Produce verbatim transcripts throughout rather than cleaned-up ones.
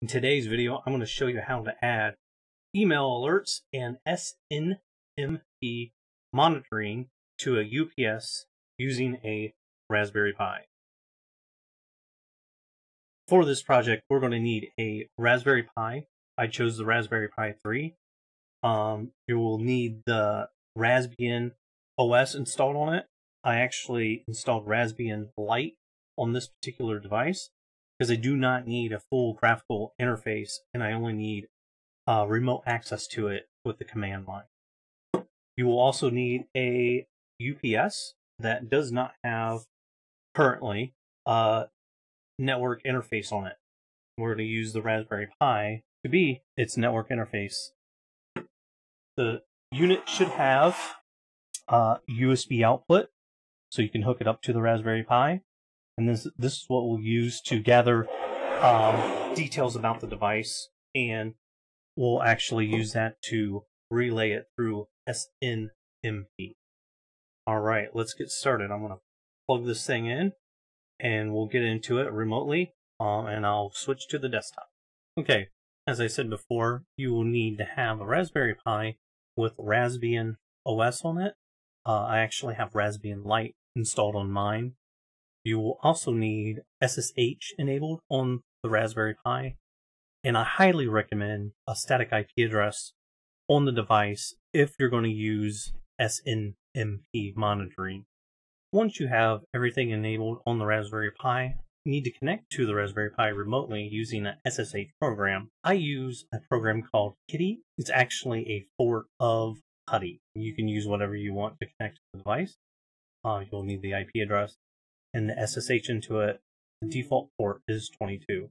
In today's video, I'm going to show you how to add email alerts and S N M P monitoring to a U P S using a Raspberry Pi. For this project, we're going to need a Raspberry Pi. I chose the Raspberry Pi three. Um, you will need the Raspbian O S installed on it. I actually installed Raspbian Lite on this particular device, because I do not need a full graphical interface, and I only need uh, remote access to it with the command line. You will also need a U P S that does not have, currently, a network interface on it. We're going to use the Raspberry Pi to be its network interface. The unit should have a U S B output, so you can hook it up to the Raspberry Pi. And this, this is what we'll use to gather um, details about the device, and we'll actually use that to relay it through S N M P. All right, let's get started. I'm going to plug this thing in, and we'll get into it remotely, um, and I'll switch to the desktop. Okay, as I said before, you will need to have a Raspberry Pi with Raspbian O S on it. Uh, I actually have Raspbian Lite installed on mine. You will also need S S H enabled on the Raspberry Pi, and I highly recommend a static I P address on the device if you're going to use S N M P monitoring. Once you have everything enabled on the Raspberry Pi, you need to connect to the Raspberry Pi remotely using an S S H program. I use a program called Kitty. It's actually a fork of Putty. You can use whatever you want to connect to the device. Uh, you'll need the I P address and the S S H into it. The default port is twenty-two.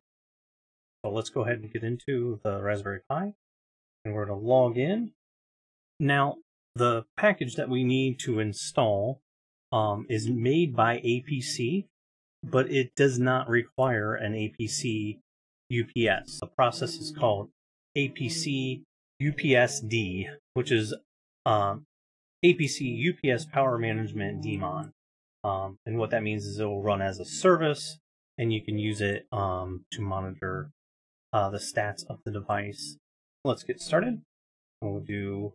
So let's go ahead and get into the Raspberry Pi, and we're going to log in. Now, the package that we need to install um, is made by A P C, but it does not require an A P C U P S. The process is called A P C U P S D, which is um, A P C U P S Power Management Daemon. Um, and what that means is it will run as a service, and you can use it um, to monitor uh, the stats of the device. Let's get started. We'll do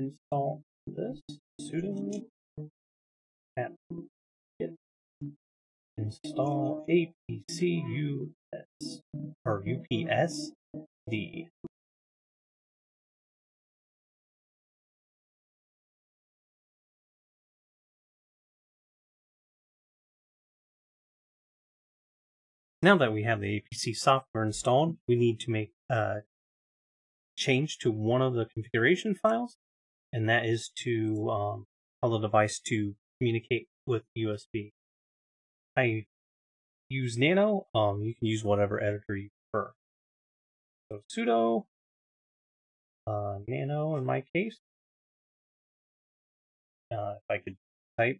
install this sudo apt-get install apcus or U P S D. Now that we have the A P C software installed, we need to make a change to one of the configuration files, and that is to um, tell the device to communicate with U S B. I use Nano. Um, you can use whatever editor you prefer. So sudo uh, Nano in my case. Uh, if I could type.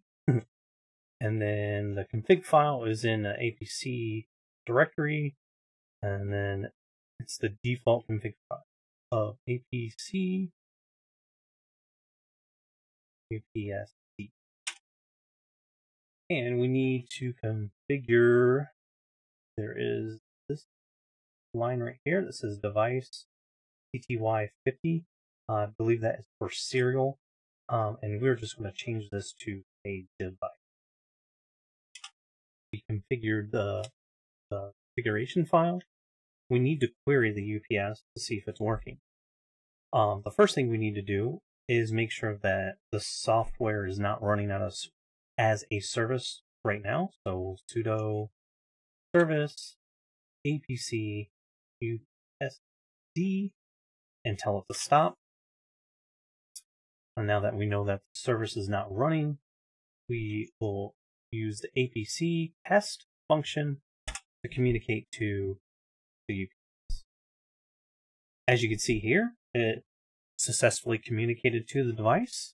And then the config file is in the A P C directory, and then it's the default config file of A P C U P S D. And we need to configure, there is this line right here that says device T T Y fifty. Uh, I believe that is for serial, um, and we're just going to change this to a device. We configured the the configuration file. We need to query the U P S to see if it's working. Um, the first thing we need to do is make sure that the software is not running as, as a service right now. So sudo service apc U S D and tell it to stop. And now that we know that the service is not running, we will use the apctest function to communicate to the U P S. As you can see here, it successfully communicated to the device,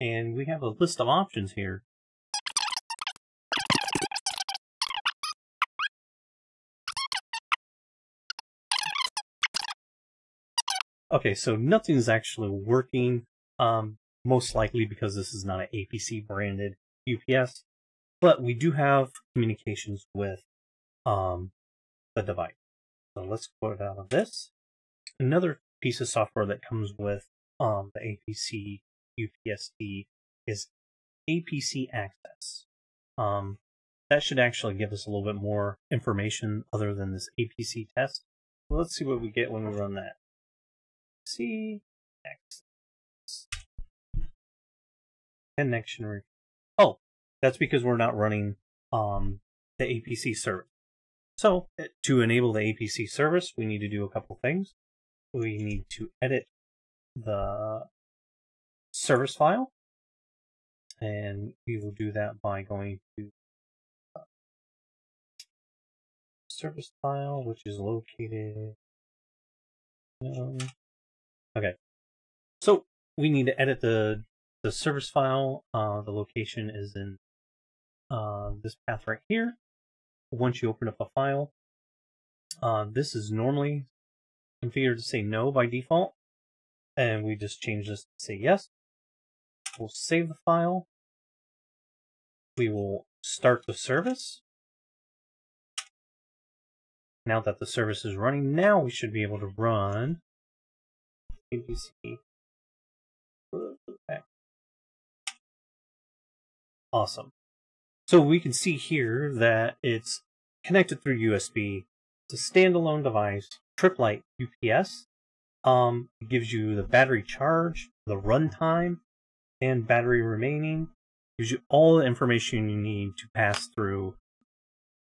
and we have a list of options here. Okay, so nothing's actually working, um, most likely because this is not an A P C branded U P S, but we do have communications with um, the device. So let's quote out of this. Another piece of software that comes with um, the A P C U P S D is apcaccess. Um, that should actually give us a little bit more information other than this A P C test. Well, let's see what we get when we run that. See, access. Connection. Oh, that's because we're not running um, the A P C service. So to enable the A P C service, we need to do a couple things. We need to edit the service file, and we will do that by going to service file, which is located. Um, okay, so we need to edit the the service file. Uh, the location is in uh, this path right here. Once you open up a file, uh, this is normally configured to say no by default, and we just change this to say yes. We'll save the file. We will start the service. Now that the service is running, now we should be able to run A P C. Okay. Awesome. So we can see here that it's connected through U S B. It's a standalone device, Tripp Lite U P S. Um, it gives you the battery charge, the runtime, and battery remaining. It gives you all the information you need to pass through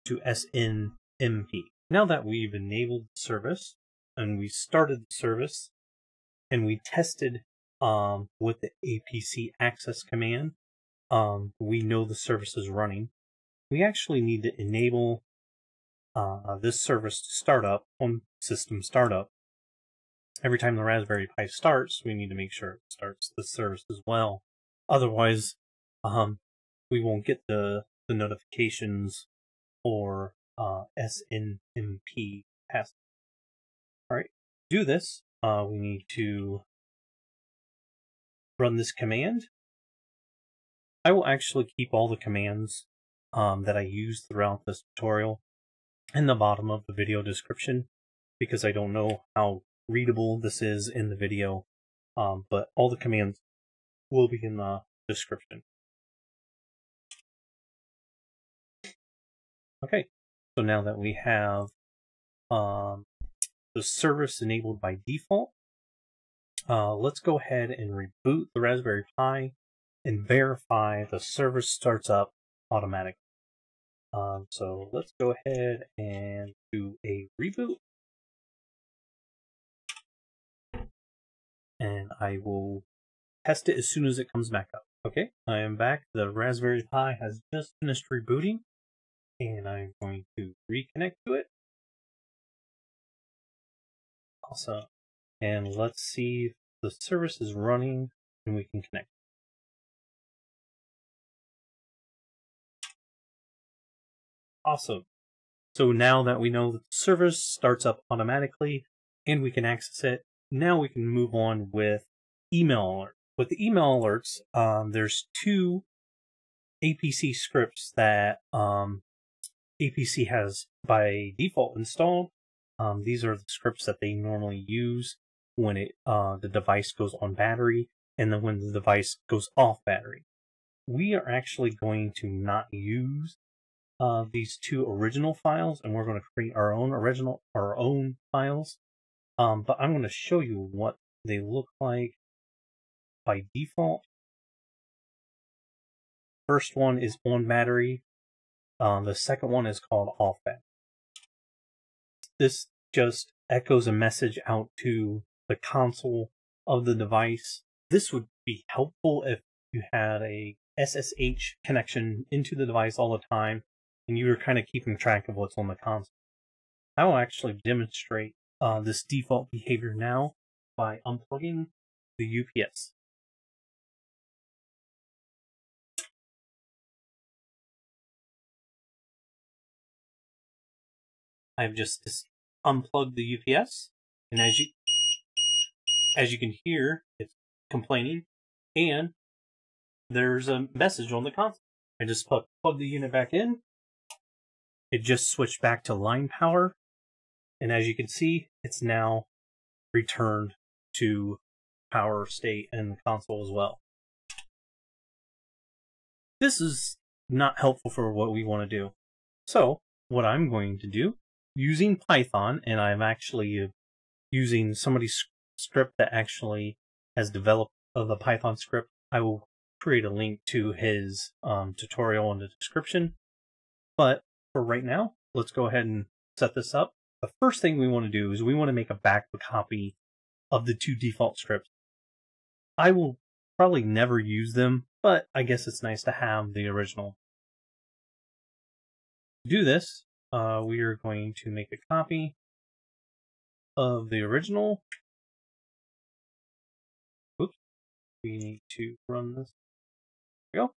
to S N M P. Now that we've enabled the service and we started the service and we tested um, with the A P C access command, Um, we know the service is running. We actually need to enable uh, this service to start up on system startup. Every time the Raspberry Pi starts, we need to make sure it starts the service as well. Otherwise, um, we won't get the, the notifications or uh, S N M P password. All right, to do this, uh, we need to run this command. I will actually keep all the commands um, that I use throughout this tutorial in the bottom of the video description, because I don't know how readable this is in the video, um, but all the commands will be in the description. Okay, so now that we have um, the service enabled by default, uh, let's go ahead and reboot the Raspberry Pi and verify the service starts up automatically. Um, so let's go ahead and do a reboot. And I will test it as soon as it comes back up. Okay, I am back. The Raspberry Pi has just finished rebooting, and I'm going to reconnect to it. Awesome. And let's see if the service is running and we can connect. Awesome. So now that we know that the service starts up automatically and we can access it, now we can move on with email alerts. With the email alerts, um, there's two A P C scripts that um, A P C has by default installed. Um, these are the scripts that they normally use when it uh, the device goes on battery and then when the device goes off battery. We are actually going to not use Uh, these two original files, and we're going to create our own original, our own files. Um, but I'm going to show you what they look like by default. First one is on battery. Um, the second one is called off battery. This just echoes a message out to the console of the device. This would be helpful if you had a S S H connection into the device all the time, and you're kind of keeping track of what's on the console. I will actually demonstrate uh, this default behavior now by unplugging the U P S. I've just unplugged the U P S, and as you as you can hear, it's complaining, and there's a message on the console. I just plug, plug the unit back in. It just switched back to line power, And as you can see, it's now returned to power state and the console as well. This is not helpful for what we want to do. So what I'm going to do, using Python, and I'm actually using somebody's script that actually has developed the Python script. I will create a link to his um, tutorial in the description. But for right now, let's go ahead and set this up. The first thing we want to do is we want to make a backup copy of the two default scripts. I will probably never use them, but I guess it's nice to have the original. To do this, uh, we are going to make a copy of the original. Oops, we need to run this. There we go.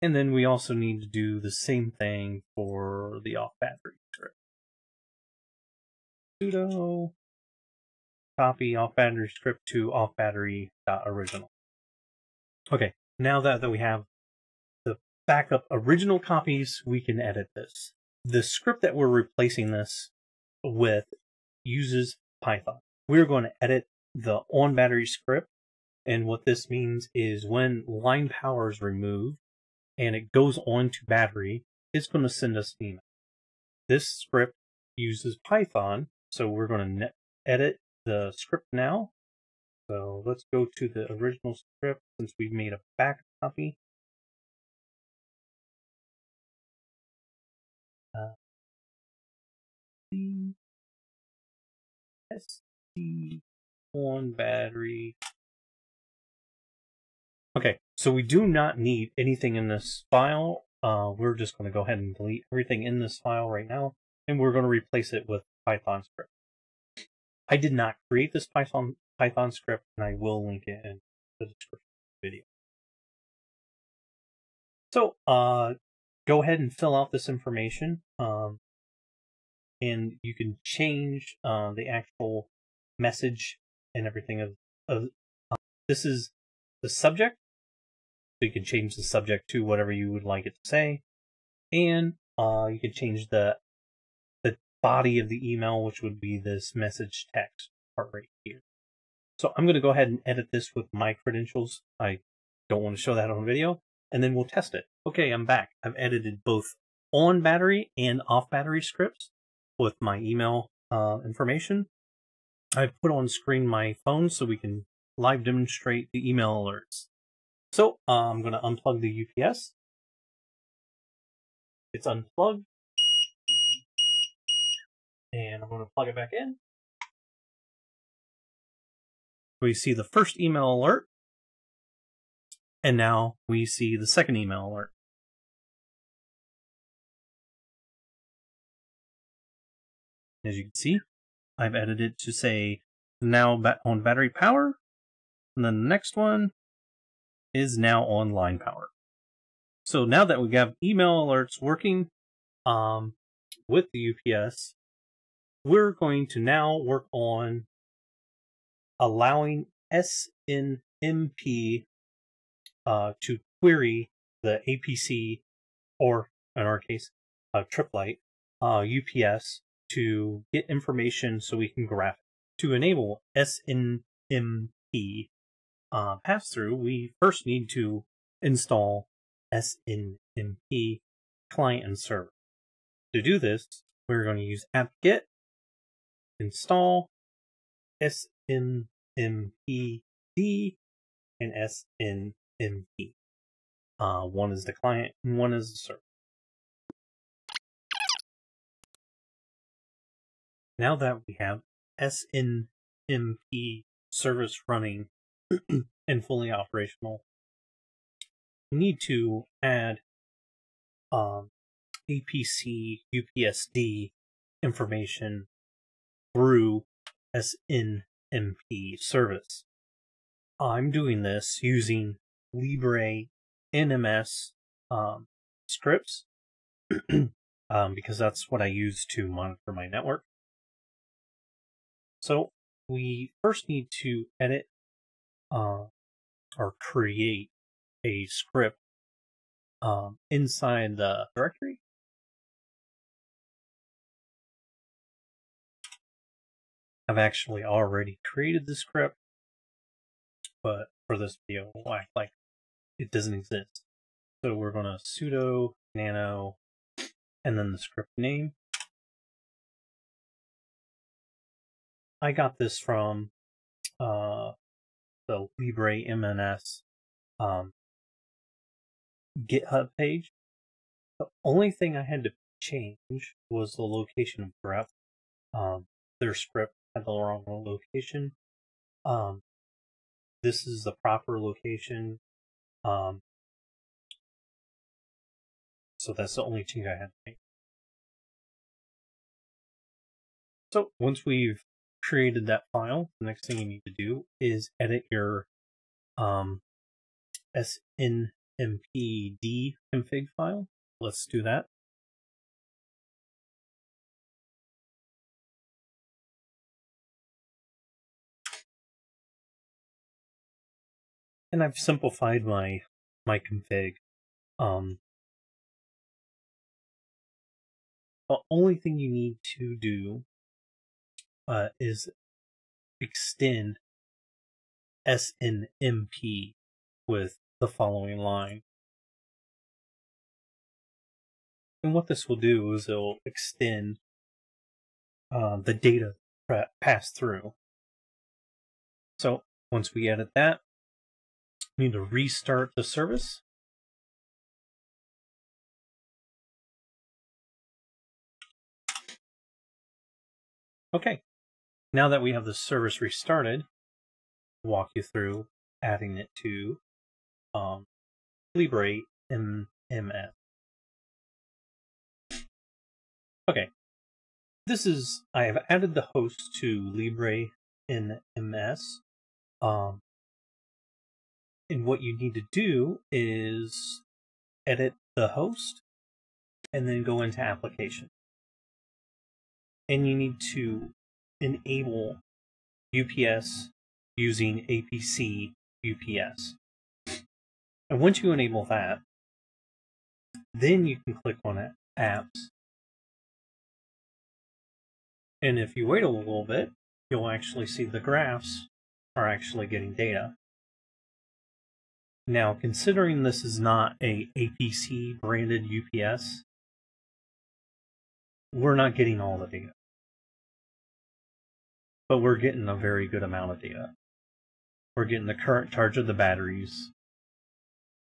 And then we also need to do the same thing for the off battery script. Sudo copy off battery script to off battery dot original. Okay, now that, that we have the backup original copies, we can edit this. The script that we're replacing this with uses Python. We're going to edit the on battery script. And what this means is when line power is removed, and it goes on to battery, it's going to send us an email. This script uses Python, so we're going to edit the script now. So let's go to the original script since we've made a back copy. Uh, S D on battery. Okay, so we do not need anything in this file. Uh, we're just going to go ahead and delete everything in this file right now, and we're going to replace it with Python script. I did not create this Python Python script, and I will link it in the description of the video. So uh, go ahead and fill out this information, um, and you can change uh, the actual message and everything. Of, of uh, this is the subject. So you can change the subject to whatever you would like it to say. And uh, you can change the the body of the email, which would be this message text part right here. So I'm going to go ahead and edit this with my credentials. I don't want to show that on video. And then we'll test it. Okay, I'm back. I've edited both on battery and off battery scripts with my email uh, information. I've put on screen my phone so we can live demonstrate the email alerts. So uh, I'm going to unplug the U P S. It's unplugged. And I'm going to plug it back in. We see the first email alert. And now we see the second email alert. As you can see, I've edited to say now on battery power. And then the next one is now on line power. So now that we have email alerts working um, with the U P S, we're going to now work on allowing S N M P uh, to query the A P C, or in our case, uh, Tripp Lite uh, U P S, to get information so we can graph it. To enable S N M P Uh, pass through, we first need to install S N M P client and server. To do this, we're going to use apt-get install S N M P D and S N M P. Uh, one is the client and one is the server. Now that we have S N M P service running and fully operational, we need to add um, A P C U P S D information through S N M P service. I'm doing this using LibreNMS um, scripts um, because that's what I use to monitor my network. So we first need to edit Uh, or create a script um, inside the directory. I've actually already created the script, but for this video, we'll act like it doesn't exist. So we're going to sudo nano and then the script name. I got this from uh, the LibreNMS um, GitHub page. The only thing I had to change was the location of grep. Um, their script had the wrong location. Um, this is the proper location. Um, so that's the only change I had to make. So once we've created that file, the next thing you need to do is edit your um, S N M P D config file. Let's do that. And I've simplified my my config. Um, the only thing you need to do uh, is extend S N M P with the following line. And what this will do is it'll extend uh, the data passed through. So once we edit that, need to restart the service. Okay, now that we have the service restarted, I'll walk you through adding it to um, LibreNMS. Okay, this is, I have added the host to LibreNMS. Um, And what you need to do is edit the host and then go into application. And you need to enable U P S using A P C U P S. And once you enable that, then you can click on apps. And if you wait a little bit, you'll actually see the graphs are actually getting data. Now, considering this is not a A P C branded U P S, we're not getting all the data, but we're getting a very good amount of data. We're getting the current charge of the batteries,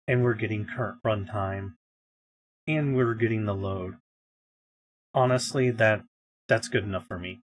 and we're getting current runtime, and we're getting the load. Honestly, that that's good enough for me.